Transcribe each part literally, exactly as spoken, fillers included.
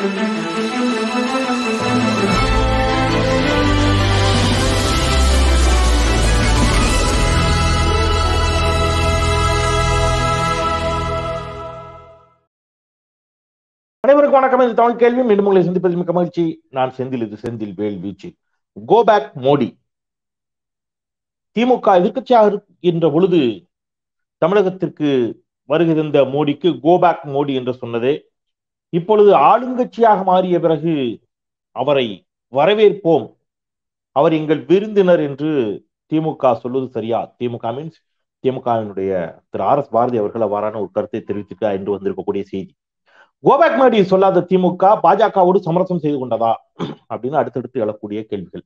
வணக்கம். இது தமிழ் கேள்வி. மீண்டும் உங்களை சந்திப்பதில் மிக்க மகிழ்ச்சி. நான் செந்தில். இது செந்தில் வேல் வீச்சு. Go back Modi. திமுக எதிர்க்கட்சியாக இருக்கின்ற பொழுது தமிழகத்திற்கு வருகிற மோடிக்கு கோ பேக் மோடி என்று சொன்னதே, இப்பொழுது ஆளுங்கட்சியாக மாறிய பிறகு அவரை வரவேற்போம், அவர் எங்கள் விருந்தினர் என்று திமுக சொல்வது சரியா? திமுக மீன்ஸ் திமுகவினுடைய திரு ஆர் எஸ் பாரதி அவர்கள் அவ்வாறான ஒரு கருத்தை தெரிவித்திருக்கா என்று வந்திருக்கக்கூடிய செய்தி. கோபேக்மடி சொல்லாத திமுக பாஜகவோடு சமரசம் செய்து கொண்டதா அப்படின்னு அடுத்தடுத்து எழக்கூடிய கேள்விகள்.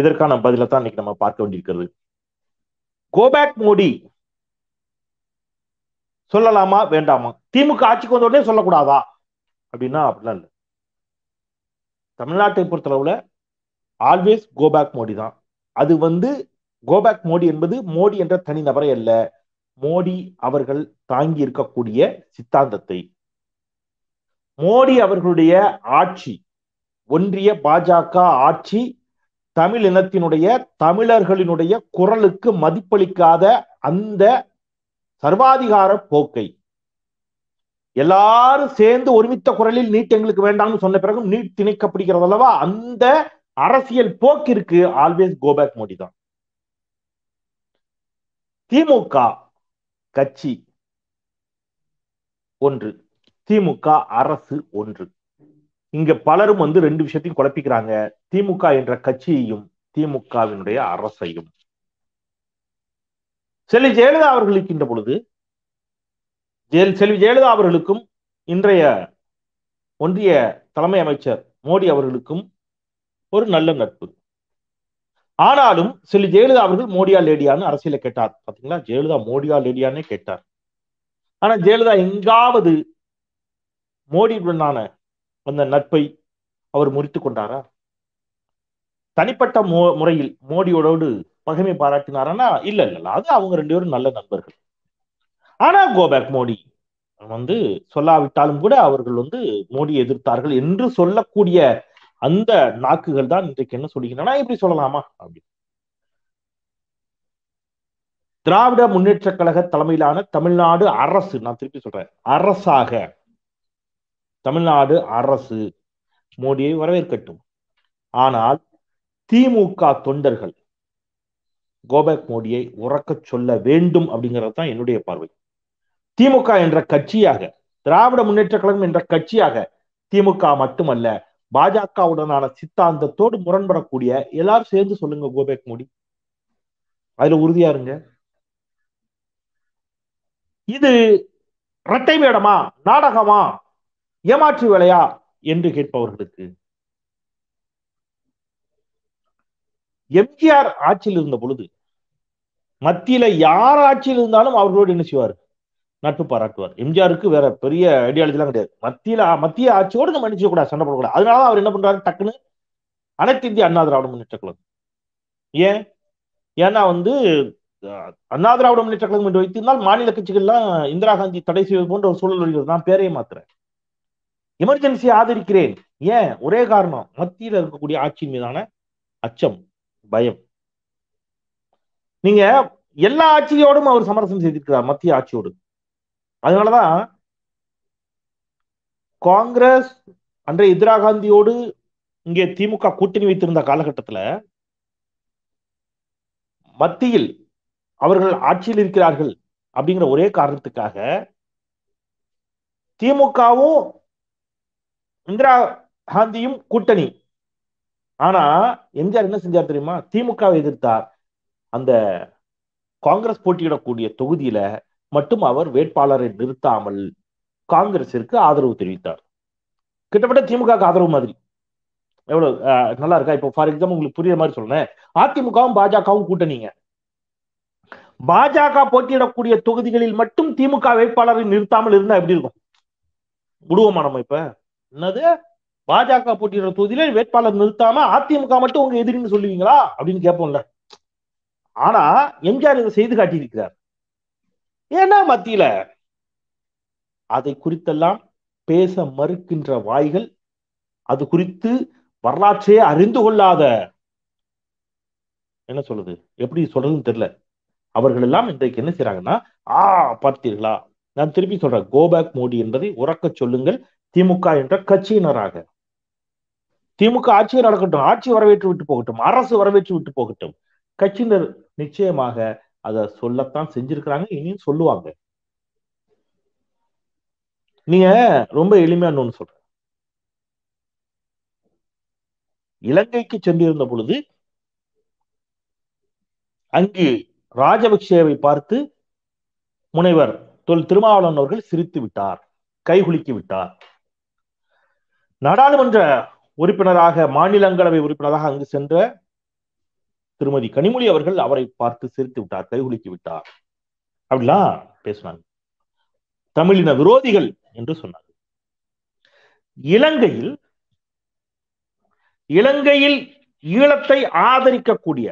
இதற்கான பதிலை தான் இன்னைக்கு நம்ம பார்க்க வேண்டியிருக்கிறது. கோபேக் மோடி சொல்லலாமா வேண்டாமா? திமுக ஆட்சிக்கு வந்த உடனே சொல்லக்கூடாதா அப்படின்னா அப்படிலாம் இல்லை. தமிழ்நாட்டை பொறுத்தளவுல ஆல்வேஸ் கோபேக் மோடி தான். அது வந்து கோபேக் மோடி என்பது மோடி என்ற தனிநபரை அல்ல, மோடி அவர்கள் தாங்கி இருக்கக்கூடிய சித்தாந்தத்தை, மோடி அவர்களுடைய ஆட்சி, ஒன்றிய பாஜக ஆட்சி தமிழ் இனத்தினுடைய தமிழர்களினுடைய குரலுக்கு மதிப்பளிக்காத அந்த சர்வாதிகார போக்கை, எல்லாரும் சேர்ந்து ஒருமித்த குரலில் நீட் எங்களுக்கு வேண்டாம்னு சொன்ன பிறகும் நீட் திணிக்கப்படுகிறது அல்லவா, அந்த அரசியல் போக்கிற்கு ஆல்வேஸ் கோபேக் மோடி தான். திமுக கட்சி ஒன்று, திமுக அரசு ஒன்று. இங்க பலரும் வந்து ரெண்டு விஷயத்தையும் குழப்பிக்கிறாங்க, திமுக என்ற கட்சியையும் திமுகவினுடைய அரசையும். செல்வி ஜெயலலிதா அவர்கள் இருக்கின்ற பொழுது செல்வி ஜெயலலிதா அவர்களுக்கும் இன்றைய ஒன்றிய தலைமை அமைச்சர் மோடி அவர்களுக்கும் ஒரு நல்ல நட்பு. ஆனாலும் செல்வி ஜெயலலிதா அவர்கள் மோடியா லேடியான்னு அரசியலை கேட்டார். பாத்தீங்களா, ஜெயலலிதா மோடியா லேடியானே கேட்டார். ஆனா ஜெயலலிதா எங்காவது மோடியுடனான அந்த நட்பை அவர் முறித்து கொண்டாரா? தனிப்பட்ட மோ முறையில் மோடியோடு பகைமை பாராட்டினாரா? இல்ல இல்ல, அது அவங்க ரெண்டு பேரும் நல்ல நண்பர்கள். ஆனா கோபேக் மோடி வந்து சொல்லாவிட்டாலும் கூட அவர்கள் வந்து மோடி எதிர்த்தார்கள் என்று சொல்லக்கூடிய அந்த நாக்குகள் தான் இன்றைக்கு என்ன சொல்லுகின்றன, இப்படி சொல்லலாமா அப்படின்னு. திராவிட முன்னேற்ற கழக தலைமையிலான தமிழ்நாடு அரசு, நான் திருப்பி சொல்றேன், அரசாக தமிழ்நாடு அரசு மோடியை வரவேற்கட்டும். ஆனால் திமுக தொண்டர்கள் கோபேக் மோடியை உறக்க சொல்ல வேண்டும் அப்படிங்கிறது தான் என்னுடைய பார்வை. திமுக என்ற கட்சியாக, திராவிட முன்னேற்ற கழகம் என்ற கட்சியாக திமுக மட்டுமல்ல பாஜகவுடனான சித்தாந்தத்தோடு முரண்படக்கூடிய எல்லாரும் சேர்ந்து சொல்லுங்க கோபேக் மோடி, அதுல உறுதியா இருங்க. இது இரட்டை வேடமா, நாடகமா, ஏமாற்று வேலையா என்று கேட்பவர்களுக்கு, எம்ஜிஆர் ஆட்சியில் இருந்த பொழுது மத்தியில யார் ஆட்சியில் இருந்தாலும் அவர்களோடு என்ன செய்வார், நட்பு பாராட்டுவார். எம்ஜிஆருக்கு வேற பெரிய ஐடியாலஜி எல்லாம் கிடையாது. மத்தியில மத்திய ஆட்சியோடு நம்ம நினைச்சு கூடாது, சண்டை போடக்கூடாது. அதனாலதான் அவர் என்ன பண்றாரு, டக்குன்னு அனைத்து இந்திய அண்ணா திராவிட முன்னேற்ற கழகம். ஏன்? ஏன்னா வந்து அண்ணா திராவிட முன்னேற்ற கழகம் என்று வைத்திருந்தால் மாநில கட்சிகள்லாம் இந்திரா காந்தி தடை செய்வது போன்ற ஒரு சூழல் வருகிறது. நான் பேரையே மாத்துறேன், எமர்ஜென்சி ஆதரிக்கிறேன். ஏன்? ஒரே காரணம், மத்தியில் இருக்கக்கூடிய ஆட்சியின் மீதான அச்சம், பயம். நீங்க எல்லா ஆட்சியோடும் அவர் சமரசம் செய்திருக்கிறார், மத்திய ஆட்சியோடு. அதனாலதான் காங்கிரஸ் அன்றைய இந்திரா காந்தியோடு இங்கே திமுக கூட்டணி வைத்திருந்த காலகட்டத்தில் மத்தியில் அவர்கள் ஆட்சியில் இருக்கிறார்கள் அப்படிங்கிற ஒரே காரணத்துக்காக திமுகவும் இந்திரா காந்தியும் கூட்டணி. ஆனா எம்ஜிஆர் என்ன செஞ்சார் தெரியுமா, திமுகவை எதிர்த்தார். அந்த காங்கிரஸ் போட்டியிடக்கூடிய தொகுதியில மட்டும் அவர் வேட்பாளரை நிறுத்தாமல் காங்கிரசிற்கு ஆதரவு தெரிவித்தார். கிட்டத்தட்ட திமுகவுக்கு ஆதரவு மாதிரி. எவ்வளவு நல்லா இருக்கா? இப்போ ஃபார் எக்ஸாம்பிள் உங்களுக்கு புரியுற மாதிரி சொல்றேன், அதிமுகவும் பாஜகவும் கூட்டணிங்க. பாஜக போட்டியிடக்கூடிய தொகுதிகளில் மட்டும் திமுக வேட்பாளரை நிறுத்தாமல் இருந்தா எப்படி இருக்கும்? விடுவோமா நம்ம? இப்ப என்னது, பாஜக போட்டியிட தொகுதியில வேட்பாளர் நிறுத்தாம அதிமுக மட்டும் உங்க எதிரின்னு சொல்லுவீங்களா அப்படின்னு கேட்போம்ல. ஆனா எம்ஜிஆர் இதை செய்து காட்டியிருக்கிறார். ஏன்னா மத்தியில அதை குறித்தெல்லாம் பேச மறுக்கின்ற வாய்கள், அது குறித்து வரலாற்றையே அறிந்து கொள்ளாத, என்ன சொல்றது, எப்படி சொல்றதுன்னு தெரியல, அவர்கள் எல்லாம் இன்றைக்கு என்ன செய்யறாங்கன்னா, ஆ பார்த்தீர்களா, நான் திருப்பி சொல்றேன், கோபேக் மோடி என்பதை உறக்க சொல்லுங்கள் திமுக என்ற கட்சியினராக. திமுக ஆட்சி நடக்கட்டும், ஆட்சி வரவேற்று விட்டு போகட்டும், அரசு வரவேற்று விட்டு போகட்டும், கட்சியினர் நிச்சயமாக அதை சொல்லத்தான் செஞ்சிருக்கிறாங்க, இனியும் சொல்லுவாங்க. நீங்க ரொம்ப எளிமையானு சொல்ற, இலங்கைக்கு சென்றிருந்த பொழுது அங்கு ராஜபக்சேவை பார்த்து முனைவர் தொல் திருமாவளவன் அவர்கள் சிரித்து விட்டார், கைகுலுக்கி விட்டார். நாடாளுமன்ற உறுப்பினராக, மாநிலங்களவை உறுப்பினராக அங்கு சென்ற திருமதி கனிமொழி அவர்கள் அவரை பார்த்து சிரித்து விட்டார், கைகுலுக்கி விட்டார் அப்படிலாம் பேசினாங்க. தமிழின விரோதிகள் என்று சொன்னார். இலங்கையில் இலங்கையில் ஈழத்தை ஆதரிக்கக்கூடிய,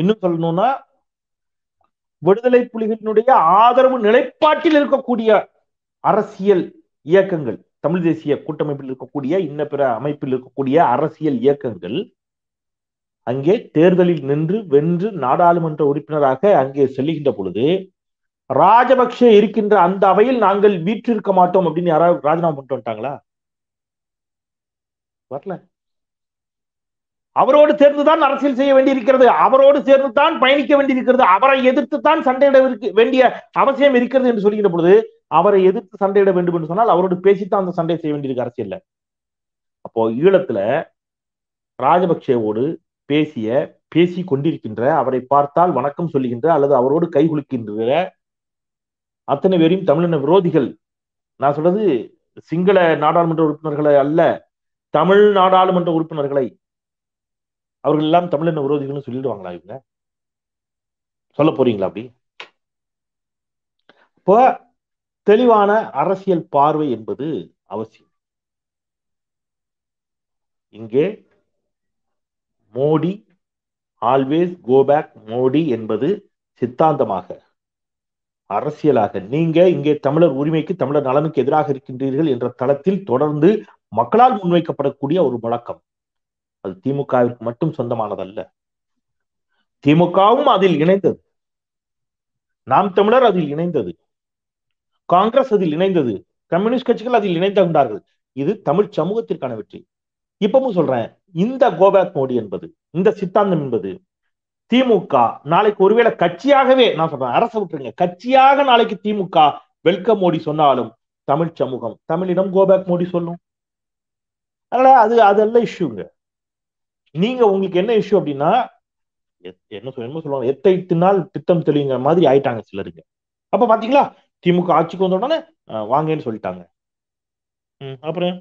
இன்னும் சொல்லணும்னா விடுதலை புலிகளினுடைய ஆதரவு நிலைப்பாட்டில் இருக்கக்கூடிய அரசியல் இயக்கங்கள், தமிழ் தேசிய கூட்டமைப்பில் இருக்கக்கூடிய இன்ன பிற அமைப்பில் இருக்கக்கூடிய அரசியல் இயக்கங்கள் அங்கே தேர்தலில் நின்று வென்று நாடாளுமன்ற உறுப்பினராக அங்கே செல்லுகின்ற பொழுது, ராஜபக்சே இருக்கின்ற அந்த அவையில் நாங்கள் வீற்றிருக்க மாட்டோம் அப்படின்னு யாராவது ராஜினாமா பண்ணிட்டு வந்துட்டாங்களா? வரல. அவரோடு சேர்ந்துதான் அரசியல் செய்ய வேண்டியிருக்கிறது, அவரோடு சேர்ந்து தான் பயணிக்க வேண்டியிருக்கிறது, அவரை எதிர்த்து தான் சண்டையிட வேண்டிய அவசியம் இருக்கிறது என்று சொல்லுகின்ற பொழுது, அவரை எதிர்த்து சண்டையிட வேண்டும் என்று சொன்னால் அவரோடு பேசித்தான் அந்த சண்டையை செய்ய வேண்டியிருக்கு அரசியல்ல. அப்போ ஈழத்துல ராஜபக்சேவோடு பேசிய பேசி கொண்டிருக்கின்ற, அவரை பார்த்தால் வணக்கம் சொல்லுகின்ற அல்லது அவரோடு கை குலுக்கின்ற அத்தனை பேரையும் தமிழின விரோதிகள், நான் சொல்றது சிங்கள நாடாளுமன்ற உறுப்பினர்களை அல்ல, தமிழ் நாடாளுமன்ற உறுப்பினர்களை அவர்கள் எல்லாம் தமிழின விரோதிகள்னு சொல்லிடுவாங்களா? இவங்க சொல்ல போறீங்களா? அப்படி இப்போ தெளிவான அரசியல் பார்வை என்பது அவசியம். இங்கே மோடி, ஆல்வேஸ் கோபேக் மோடி என்பது சித்தாந்தமாக, அரசியலாக நீங்க இங்கே தமிழர் உரிமைக்கு, தமிழர் நலனுக்கு எதிராக இருக்கின்றீர்கள் என்ற தளத்தில் தொடர்ந்து மக்களால் முன்வைக்கப்படக்கூடிய ஒரு வழக்கம். அது திமுகவிற்கு மட்டும் சொந்தமானதல்ல, திமுகவும் அதில் இணைந்தது, நாம் தமிழர் அதில் இணைந்தது, காங்கிரஸ் அதில் இணைந்தது, கம்யூனிஸ்ட் கட்சிகள் அதில் இணைந்தார்கள். இது தமிழ் சமூகத்திற்கான வெற்றி. இப்பவும் சொல்றேன், இந்த கோபேக் மோடி என்பது, இந்த சித்தாந்தம் என்பது திமுக நாளைக்கு ஒருவேளை கட்சியாகவே, நான் சொல்றேன் அரசு விட்டுருங்க, கட்சியாக நாளைக்கு திமுக வெல்கம் மோடி சொன்னாலும் தமிழ் சமூகம், தமிழிடம் கோபேக் மோடி சொல்லும். அதனால அது அதெல்லாம் இஷ்யூங்க. நீங்க உங்களுக்கு என்ன இஷ்யூ அப்படின்னா, என்ன என்ன சொல்லுவாங்க, எத்த எட்டு நாள் திட்டம் தெளிவுங்கிற மாதிரி ஆயிட்டாங்க சிலருக்கு. அப்ப பாத்தீங்களா, திமுக ஆட்சிக்கு வந்த உடனே வாங்கன்னு சொல்லிட்டாங்க. ம் அப்புறம்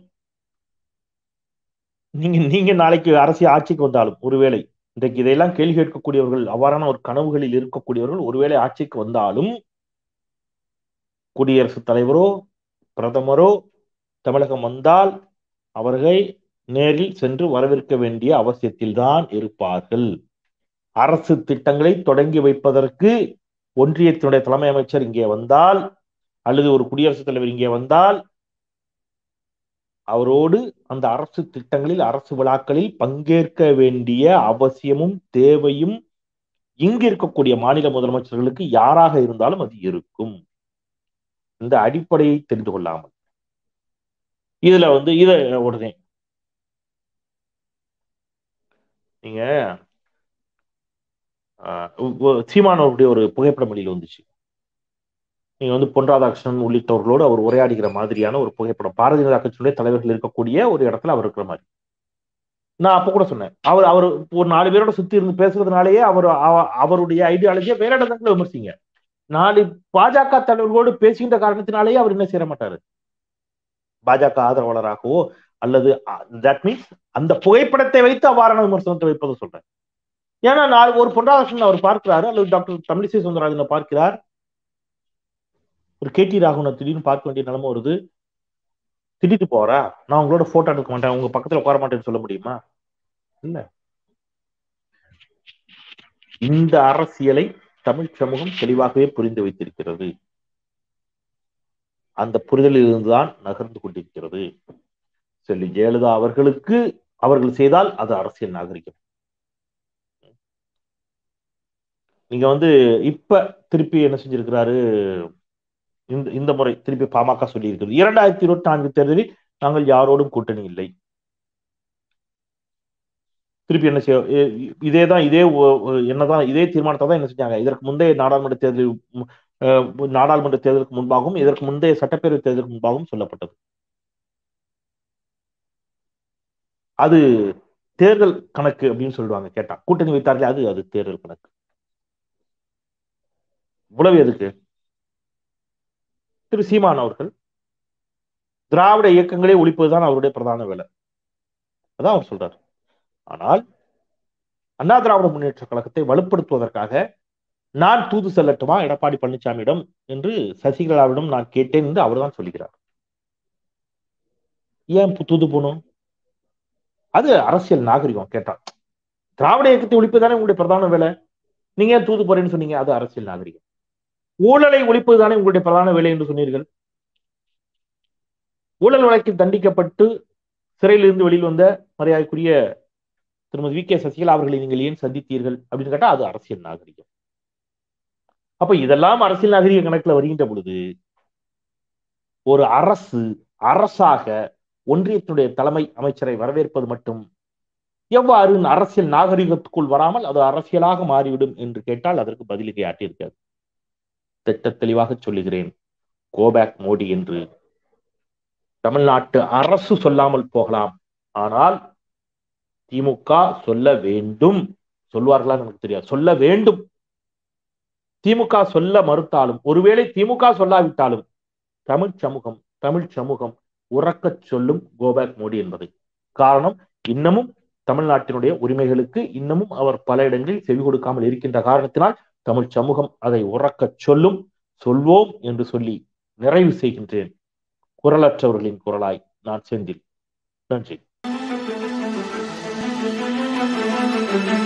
நீங்க நீங்க நாளைக்கு அரசியல் ஆட்சிக்கு வந்தாலும், ஒருவேளை இன்றைக்கு இதையெல்லாம் கேள்வி கேட்கக்கூடியவர்கள், அவ்வாறான ஒரு கனவுகளில் இருக்கக்கூடியவர்கள் ஒருவேளை ஆட்சிக்கு வந்தாலும், குடியரசுத் தலைவரோ பிரதமரோ தமிழகம் வந்தால் அவர்கள் நேரில் சென்று வரவேற்க வேண்டிய அவசியத்தில் தான் இருப்பார்கள். அரசு திட்டங்களை தொடங்கி வைப்பதற்கு ஒன்றியத்தினுடைய தலைமை அமைச்சர் இங்கே வந்தால் அல்லது ஒரு குடியரசுத் தலைவர் இங்கே வந்தால் அவரோடு அந்த அரசு திட்டங்களில், அரசு விழாக்களில் பங்கேற்க வேண்டிய அவசியமும் தேவையும் இங்கு இருக்கக்கூடிய மாநில முதலமைச்சர்களுக்கு யாராக இருந்தாலும் அது இருக்கும். இந்த அடிப்படையை தெரிந்து கொள்ளாமல் இதுல வந்து இத உடனே நீங்க சீமானவருடைய ஒரு புகைப்படம் வெளியில் வந்துச்சு. நீங்க வந்து பொன் ராதாகிருஷ்ணன் உள்ளிட்டவர்களோடு அவர் உரையாடுகிற மாதிரியான ஒரு புகைப்படம், பாரதிய ஜனதா கட்சியினுடைய தலைவர்கள் இருக்கக்கூடிய ஒரு இடத்துல அவர் இருக்கிற மாதிரி. நான் அப்ப கூட சொன்னேன், அவர் அவர் ஒரு நாலு பேரோட சுத்தி இருந்து பேசுறதுனாலேயே அவர் அவருடைய ஐடியாலஜியை வேற இடத்துல விமர்சிங்க. நாலு பாஜக தலைவர்களோடு பேசுகின்ற காரணத்தினாலேயே அவர் என்ன சேர மாட்டாரு, பாஜக ஆதரவாளராகவோ அல்லது தட் மீன்ஸ் அந்த புகைப்படத்தை வைத்து அவ்வாறான விமர்சனத்தை வைப்பதை சொல்றேன். ஏன்னா நான் ஒரு பொன் ராதாகிருஷ்ணன் அவர் பார்க்கிறாரு அல்லது டாக்டர் தமிழிசை சவுந்தரராஜனை பார்க்கிறார், ஒரு கே டி ராகுனை திடீர்னு பார்க்க வேண்டிய நிலைமை வருது, திட்டிட்டு போறா, நான் உங்களோட போட்டோ எடுக்க மாட்டேன், உங்க பக்கத்துல உட்கார மாட்டேன்னு சொல்ல முடியுமா? இல்ல. இந்த அரசியலை தமிழ் சமூகம் தெளிவாகவே புரிந்து வைத்திருக்கிறது. அந்த புரிதலில் இருந்துதான் நகர்ந்து கொண்டிருக்கிறது சொல்லி ஜெயலலிதா அவர்களுக்கு அவர்கள் செய்தால் அது அரசியல் நாகரிகம். நீங்க வந்து இப்ப திருப்பி என்ன செஞ்சிருக்கிறாரு, இந்த இந்த முறை திருப்பி பாமக சொல்லி இருக்கிறது, இரண்டாயிரத்தி இருபத்தி நான்கு தேர்தலில் நாங்கள் யாரோடும் கூட்டணி இல்லை. திருப்பி என்ன செய்ய இதேதான் இதே என்னதான் இதே தீர்மானத்தை தான் என்ன செஞ்சாங்க இதற்கு முந்தைய நாடாளுமன்ற தேர்தலில் நாடாளுமன்ற தேர்தலுக்கு முன்பாகவும் இதற்கு முந்தைய சட்டப்பேரவை தேர்தலுக்கு முன்பாகவும் சொல்லப்பட்டது. அது தேர்தல் கணக்கு அப்படின்னு சொல்லுவாங்க. கேட்டா கூட்டணி வைத்தார்களே அது அது தேர்தல் கணக்கு. இவ்வளவு எதுக்கு? திரு சீமான் அவர்கள் திராவிட இயக்கங்களே ஒழிப்பதுதான் அவருடைய பிரதான வேலை, அதான் அவர் சொல்றாரு. ஆனால் அண்ணா திராவிட முன்னேற்ற கழகத்தை வலுப்படுத்துவதற்காக நான் தூது செல்லட்டுமா எடப்பாடி பழனிசாமியிடம் என்று சசிகலாவிடம் நான் கேட்டேன் என்று அவர் தான் சொல்லுகிறார். ஏன் தூது போகணும்? அது அரசியல் நாகரிகம். கேட்டால் திராவிட இயக்கத்தை ஒழிப்பதுதானே உங்களுடைய பிரதான வேலை, நீங்க ஏன் தூது போறேன்னு சொன்னீங்க? அது அரசியல் நாகரிகம். ஊழலை ஒழிப்பதுதானே உங்களுடைய பிரதான வேலை என்று சொன்னீர்கள். ஊழல் வழக்கில் தண்டிக்கப்பட்டு சிறையிலிருந்து வெளியில் வந்த மரியாதைக்குரிய திருமதி வி கே சசிகலா அவர்களை நீங்கள் ஏன் சந்தித்தீர்கள் அப்படின்னு கேட்டா அது அரசியல் நாகரிகம். அப்ப இதெல்லாம் அரசியல் நாகரிக கணக்குல வருகின்ற பொழுது ஒரு அரசு அரசாக ஒன்றியத்தினுடைய தலைமை அமைச்சரை வரவேற்பது மட்டும் எவ்வாறு அரசியல் நாகரிகத்துக்குள் வராமல் அது அரசியலாக மாறிவிடும் என்று கேட்டால் அதற்கு பதிலுக்கு யாட்டியிருக்காது. திட்ட தெளிவாக சொல்லுகிறேன், கோபேக் மோடி என்று தமிழ்நாட்டு அரசு சொல்லாமல் போகலாம், ஆனால் திமுக சொல்ல வேண்டும். சொல்வார்களா நமக்கு தெரியாது, சொல்ல வேண்டும். திமுக சொல்ல மறுத்தாலும் ஒருவேளை திமுக சொல்லாவிட்டாலும் தமிழ் சமூகம் தமிழ் சமூகம் உறக்கச் சொல்லும் கோபேக் மோடி என்பதை. காரணம், இன்னமும் தமிழ்நாட்டினுடைய உரிமைகளுக்கு இன்னமும் அவர் பல இடங்களில் செவி கொடுக்காமல் இருக்கின்ற காரணத்தினால் தமிழ் சமூகம் அதை உறக்கச் சொல்லும். சொல்வோம் என்று சொல்லி நிறைவு செய்கின்றேன். குரலற்றவர்களின் குரலாய் நான் செந்தில். நன்றி.